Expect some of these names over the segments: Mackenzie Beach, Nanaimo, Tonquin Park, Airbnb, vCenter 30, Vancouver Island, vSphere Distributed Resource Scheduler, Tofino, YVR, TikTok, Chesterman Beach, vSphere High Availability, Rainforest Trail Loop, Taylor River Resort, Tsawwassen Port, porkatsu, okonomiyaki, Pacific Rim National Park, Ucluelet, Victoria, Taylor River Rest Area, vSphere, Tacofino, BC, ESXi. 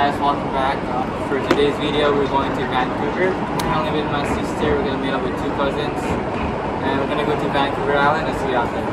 guys, welcome back. For today's video, we're going to Vancouver. I'm living with my sister. We're gonna meet up with two cousins, and we're gonna go to Vancouver Island and see you out there.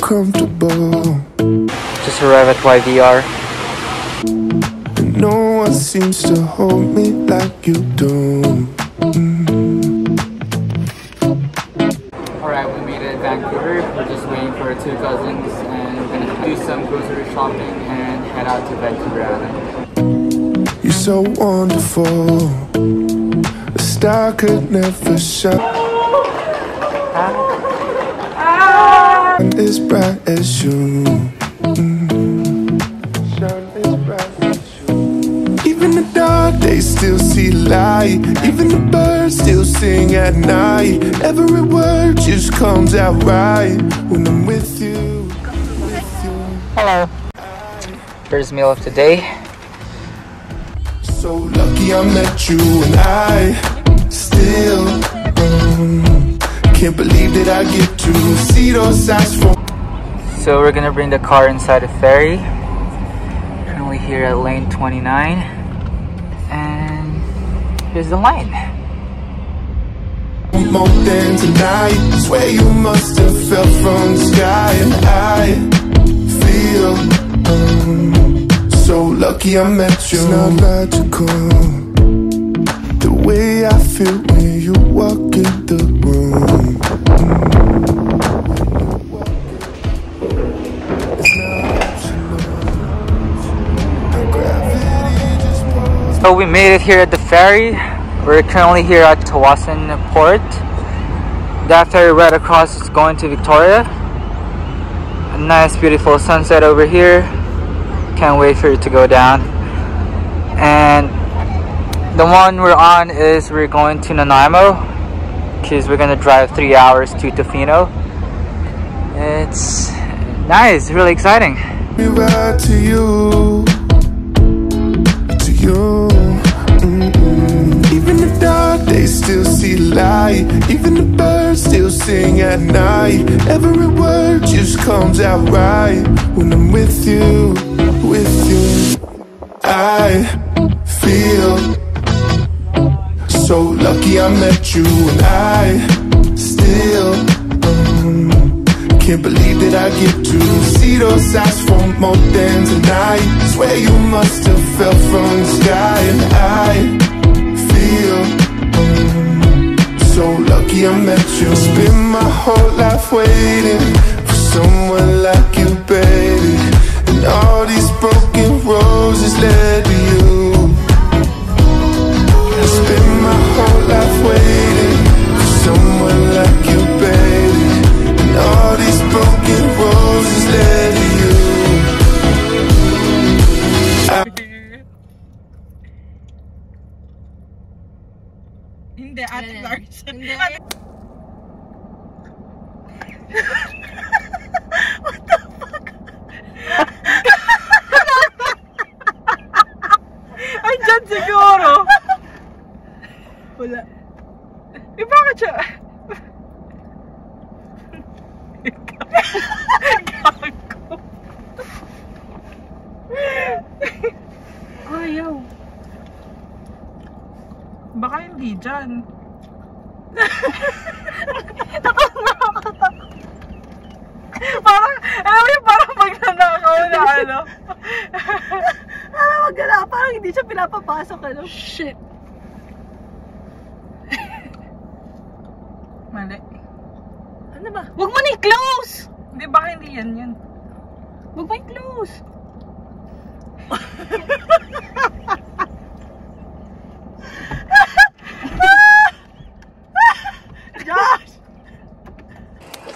Comfortable. Just arrived at YVR. And no one seems to hold me like you do. Alright, we made it at Vancouver. We're just waiting for our two cousins and we're gonna do some grocery shopping and head out to Vancouver Island. You're so wonderful. A star could never shine. As bright as you. Even the dark days still see light. Even the birds still sing at night. Every word just comes out right when I'm with you. Hello. First meal of the day. So lucky I met you and I still. Can't believe that I get to see those sights from. So we're gonna bring the car inside the ferry. Currently here at lane 29, and here's the line. More than tonight, swear you must have fell from the sky, and I feel so lucky I met you. It's not logical. The way I feel when you walk in the room. So we made it here at the ferry. We're currently here at Tsawwassen Port. That ferry right across is going to Victoria. A nice beautiful sunset over here. Can't wait for it to go down. And the one we're on is we're going to Nanaimo because we're gonna drive 3 hours to Tofino. It's nice, really exciting. We ride to you, Even the dark they still see light. Even the birds still sing at night. Every word just comes out right when I'm with you, I feel. So lucky I met you and I still can't believe that I get to see those sights from more than tonight. Swear you must have fell from the sky and I feel so lucky I met you. I spent my whole life waiting for someone like you, baby, and all these broken roses led to you. What the fuck? Ay, dyan siguro. Wala. Eh, bakit siya? Gago. Ayaw. Baka hindi dyan. Parang, alam mo yung parang magnanakaw na ano. Parang magnanakaw, parang hindi siya pinapapasok ano. Shit. Mali. Ano ba? Huwag mo na i-close! Hindi, baka hindi yan yun. Huwag mo i-close!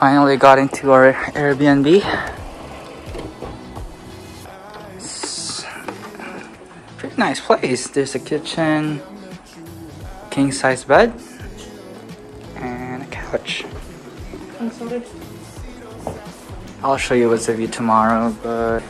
Finally got into our Airbnb. It's a pretty nice place. There's a kitchen, king size bed, and a couch. I'm sorry. I'll show you what's the view tomorrow, but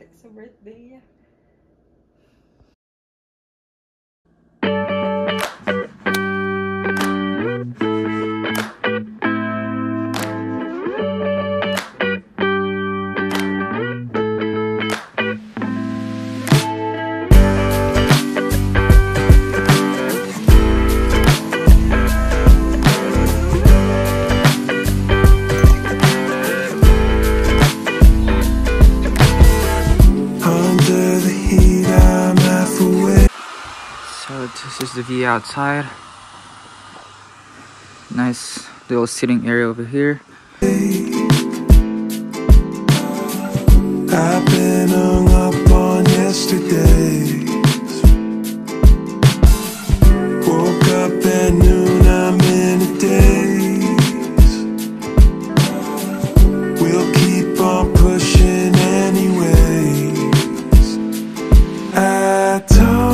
It's a birthday. This is the view outside. Nice little sitting area over here. I've been hung up on yesterday. Woke up at noon, I'm in a daze. We'll keep on pushing anyways. I don't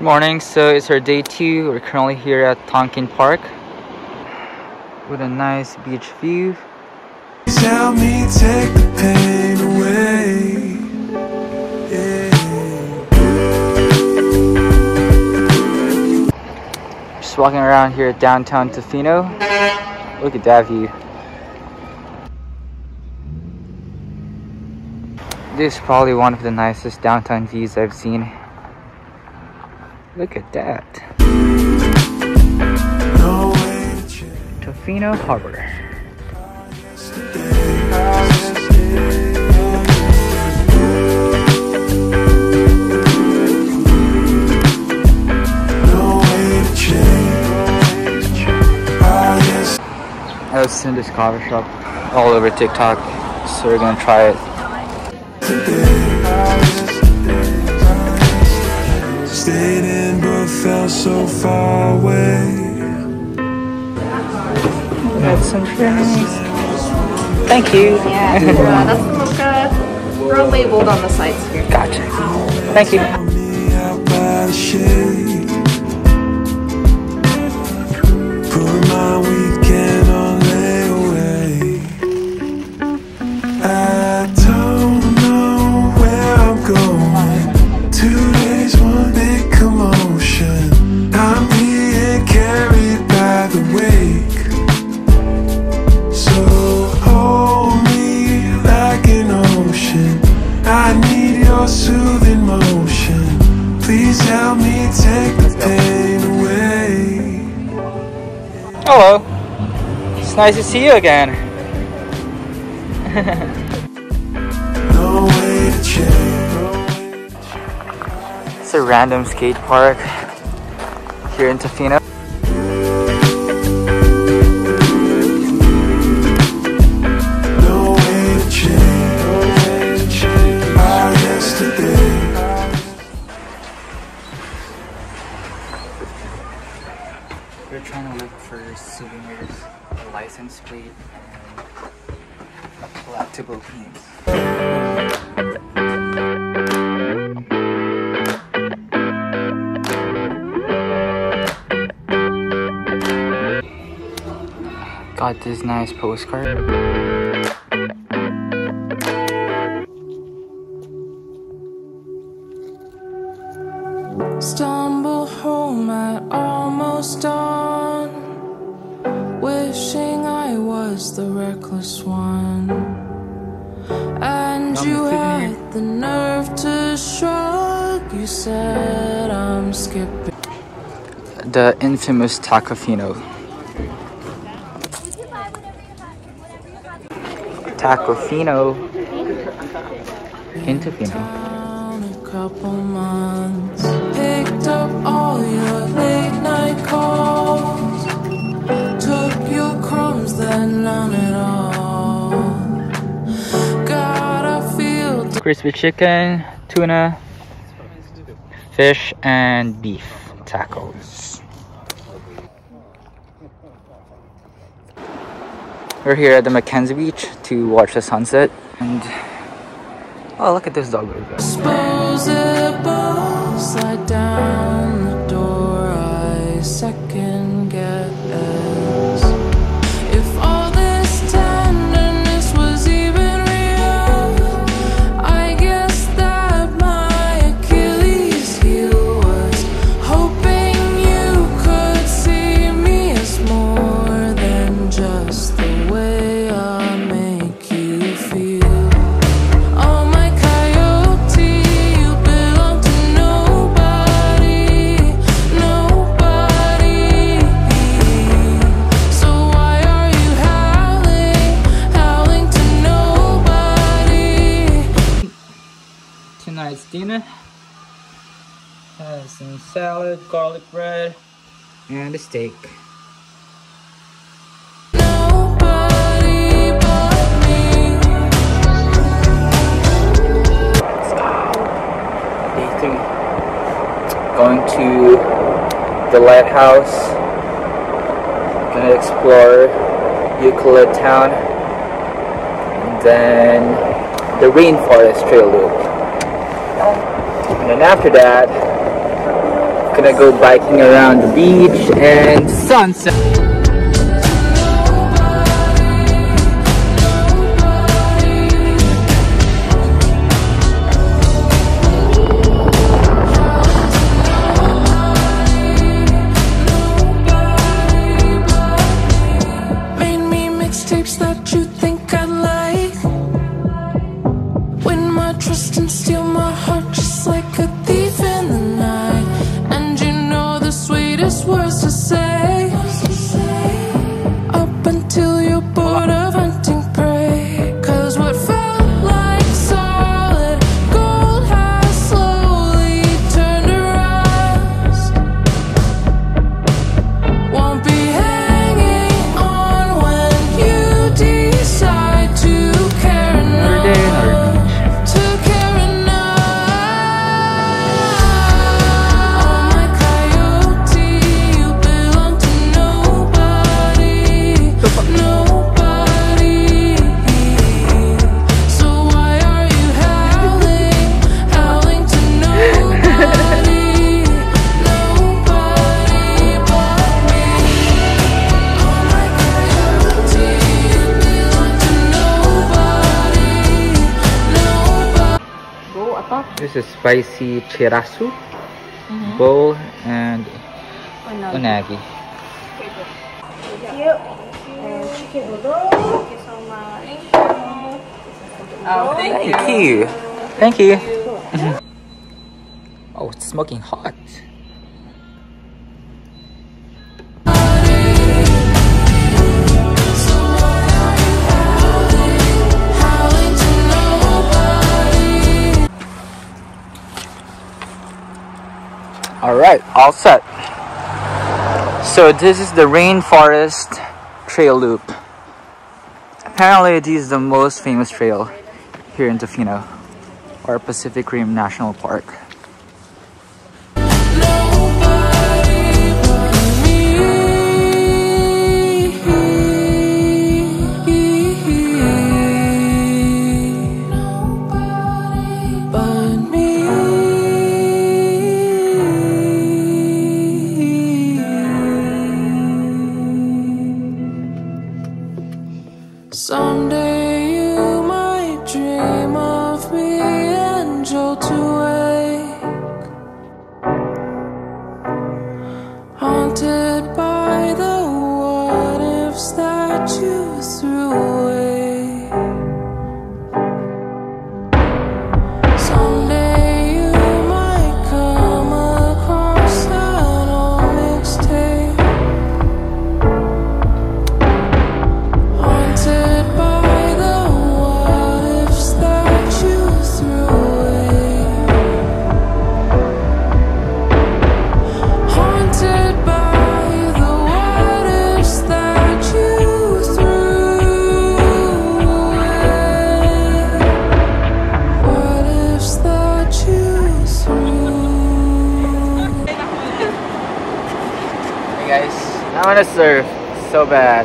morning. So it's our day two. We're currently here at Tonquin Park with a nice beach view. Tell me, take the pain away. Yeah. Just walking around here at downtown Tofino. Look at that view. This is probably one of the nicest downtown views I've seen. Look at that. No Tofino Harbor. I've seen this coffee shop all over TikTok, so we're gonna try it. Stayed in but felt so far away. Got some friends. Thank you. Yeah, that's the mocha. We're all labeled on the sides here. Gotcha. Thank you. Put my weekend on layaway. I don't know where I'm going. 2 days, one day. Commotion, I'm being carried by the wake. So hold me like an ocean. I need your soothing motion. Please help me take the pain away. Hello, it's nice to see you again. No way to change. It's a random skate park here in Tofino. We're trying to look for souvenirs, a license plate, and collectible pins. Got this nice postcard. Stumble home at almost dawn, wishing I was the reckless one, and you had the nerve to shrug. You said I'm skipping. The infamous Tacofino. Tacofino in Tofino. A couple months, picked up all your late night calls, took your crumbs, then none at all. Gotta feel crispy chicken, tuna, fish, and beef tacos. We're here at the Mackenzie Beach to watch the sunset, and oh, look at this dog right there. Disposable, slide down the door, I second guess if all this tenderness was even real. I guess that my Achilles heel was hoping you could see me as more than just the way I make you feel. Tonight's dinner has some salad, garlic bread, and a steak. Nobody but me. Let's go. Day 3. Going to the lighthouse. Gonna explore Ucluelet town, and then the Rainforest Trail Loop. And then after that, gonna go biking around the beach and sunset. Made me mixtapes that you think I like. Win my trust and steal my heart just like a thief in the night, and you know the sweetest words to say, up until you're bored of hunting prey. Cause what felt like solid gold has slowly turned to rust. Won't be hanging on when you decide to care enough. This is spicy chirasu, bowl, and unagi. Oh, thank you. Oh, it's smoking hot. Alright, all set. So this is the Rainforest Trail Loop. Apparently this is the most famous trail here in Tofino, or Pacific Rim National Park. Someday you might dream of me, and you'll to wake, haunted by the what-ifs that you threw away. Someday you might come across an old mixtape, haunted by the what-ifs that you threw away, haunted by the what-ifs that you threw away, what-ifs that you threw. Hey guys, I want to surf so bad.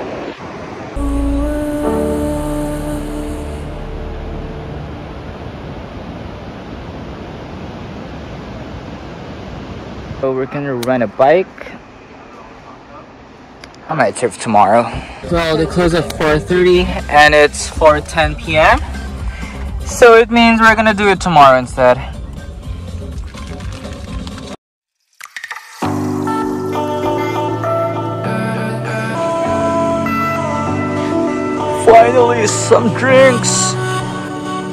So we're gonna rent a bike. I might surf tomorrow. So they close at 4:30 and it's 4:10 p.m. So it means we're gonna do it tomorrow instead. Finally, some drinks!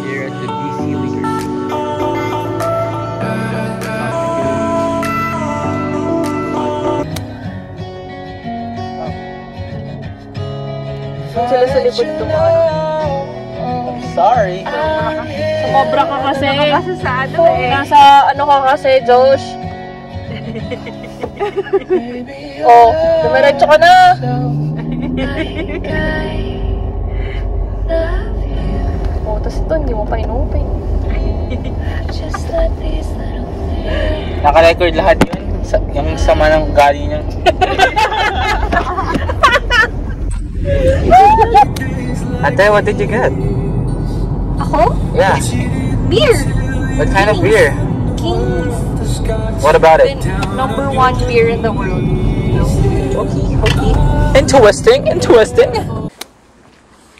Here at the BC Liquor Store. Sila sa likod tomorrow. I'm sorry. Sumobra ka kasi. Nasa ano ka kasi, Josh. Oh, dumiretso ka na! Oh, tapos ito, hindi mo pa in-open. Naka-record lahat yun. Yung sama ng gali niya. Ate, what did you get? Ako? Yeah. Beer. What kind of beer? Kings. What about it? #1 beer in the world. Okay, okay. Interesting, interesting.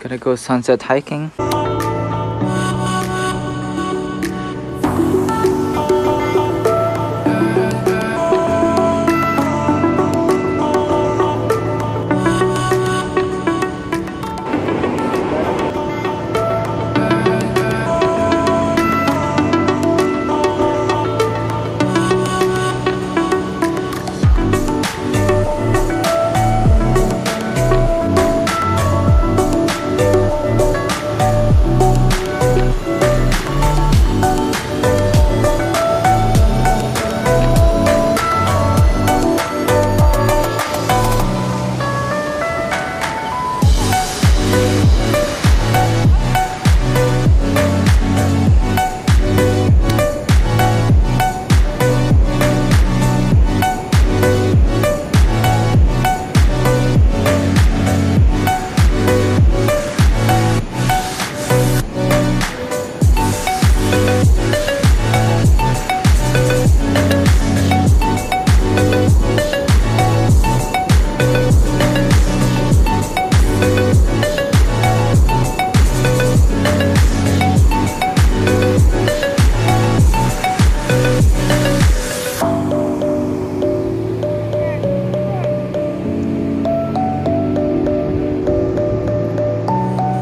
Gonna go sunset hiking.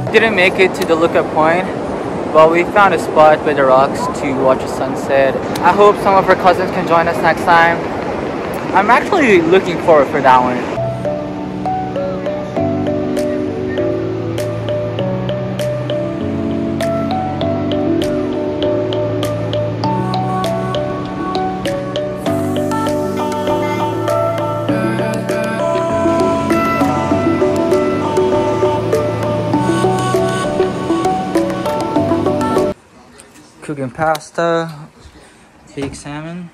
Didn't make it to the lookout point, but we found a spot by the rocks to watch the sunset. I hope some of our cousins can join us next time. I'm actually looking forward for that one. Cooking pasta, baked salmon,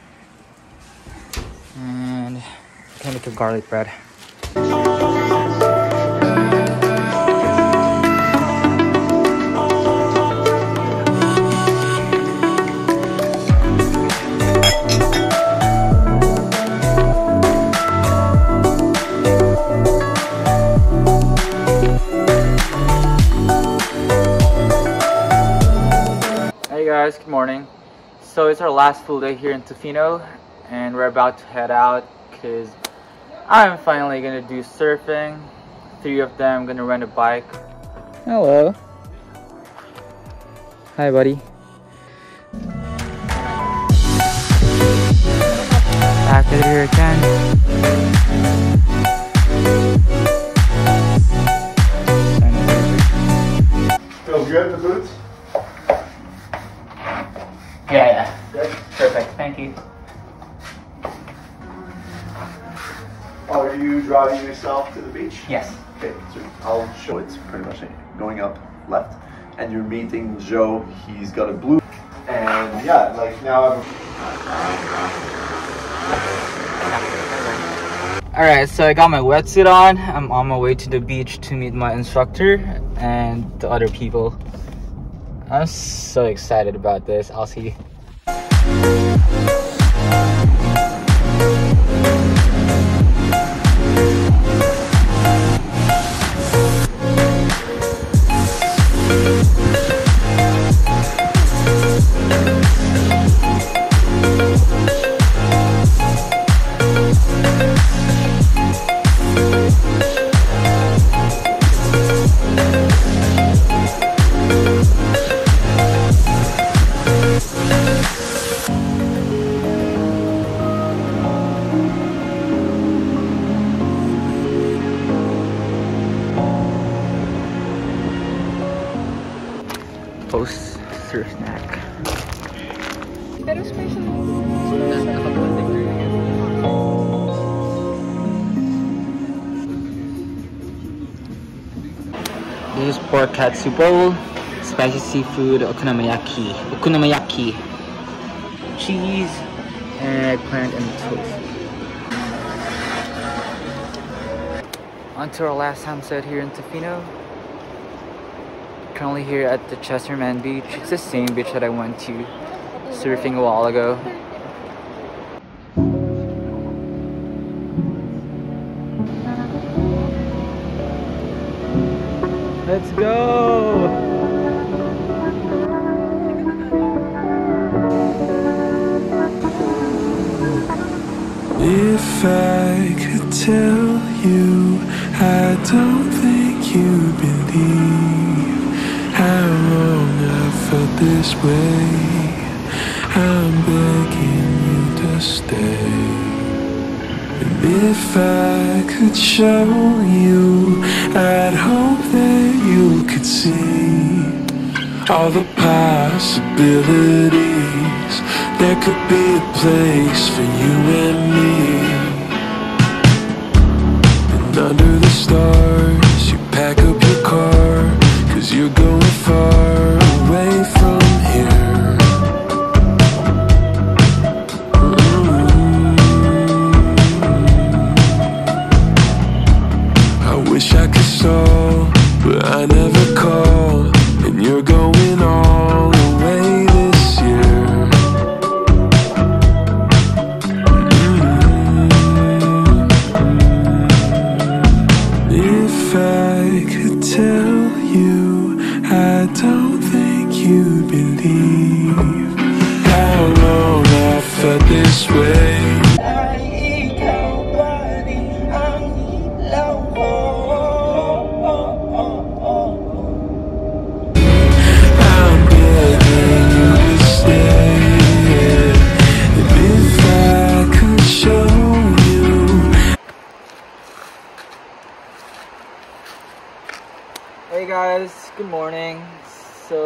and I can make a garlic bread. Good morning. So it's our last full day here in Tofino, and we're about to head out because I'm finally gonna do surfing. Three of them gonna rent a bike. Hello. Hi, buddy. Back to here again. Feels good, the boots? Yeah, yeah. Perfect. Thank you. Are you driving yourself to the beach? Yes. Okay, so I'll show it's pretty much going up left, and you're meeting Joe. He's got a blue, and yeah, like now I'm... All right, so I got my wetsuit on. I'm on my way to the beach to meet my instructor and the other people. I'm so excited about this. I'll see you. for a snack. Better space . This is porkatsu bowl, spicy seafood, okonomiyaki, cheese, eggplant, and tofu. On to our last homestead here in Tofino. Currently here at the Chesterman Beach. It's the same beach that I went to surfing a while ago. Let's go! If I could tell you, I don't think you believe how long I felt this way. I'm begging you to stay. If I could show you, I'd hope that you could see all the possibilities. There could be a place for you and me. And under the stars, you pack up your car, 'cause you're going far away from here. But I never call, and you're going all the way this year. If I could tell you, I don't think you believe how long I felt this way. Hey guys, good morning. So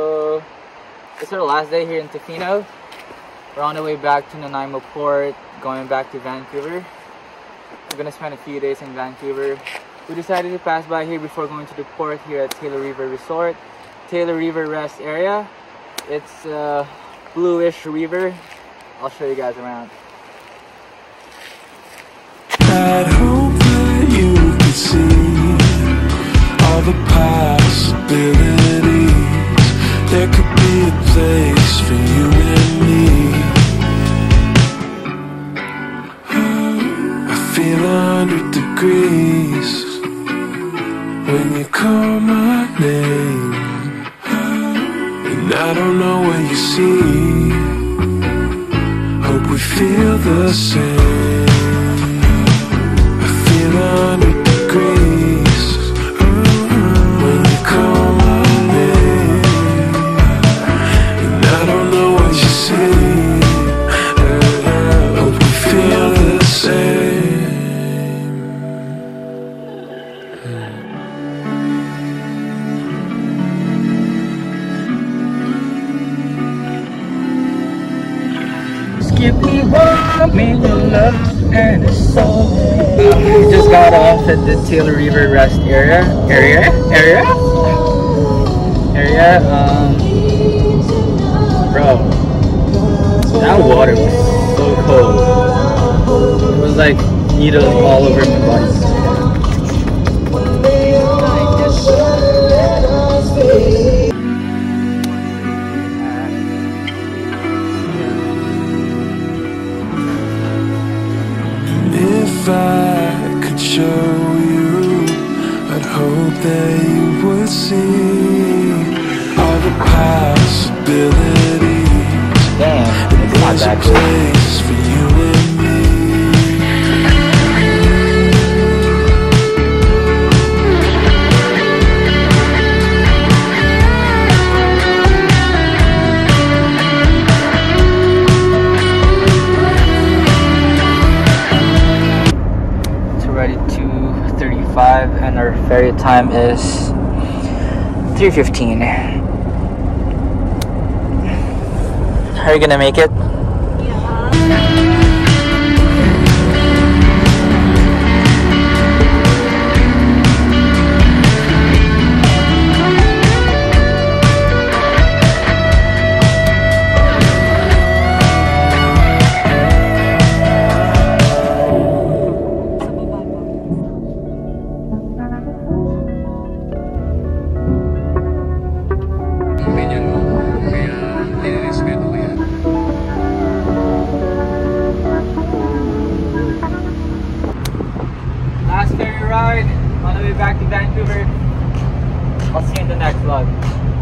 it's our last day here in Tofino. We're on the way back to Nanaimo Port, going back to Vancouver. We're gonna spend a few days in Vancouver. We decided to pass by here before going to the port here at Taylor River Resort, Taylor River Rest Area. It's a bluish river. I'll show you guys around. I'd hope that you could see all the possibilities. There could be a place for you and me. I feel 100 degrees when you call my name, and I don't know what you see. Hope we feel the same. I feel 100 degrees. We just got off at the Taylor River Rest Area. Bro, that water was so cold. It was like needles all over my body. If I could show you, I'd hope that you would see all the possibilities. Damn, there's a place for you and me. And our ferry time is 3:15. Are you gonna make it? Last ferry ride on the way back to Vancouver. I'll see you in the next vlog.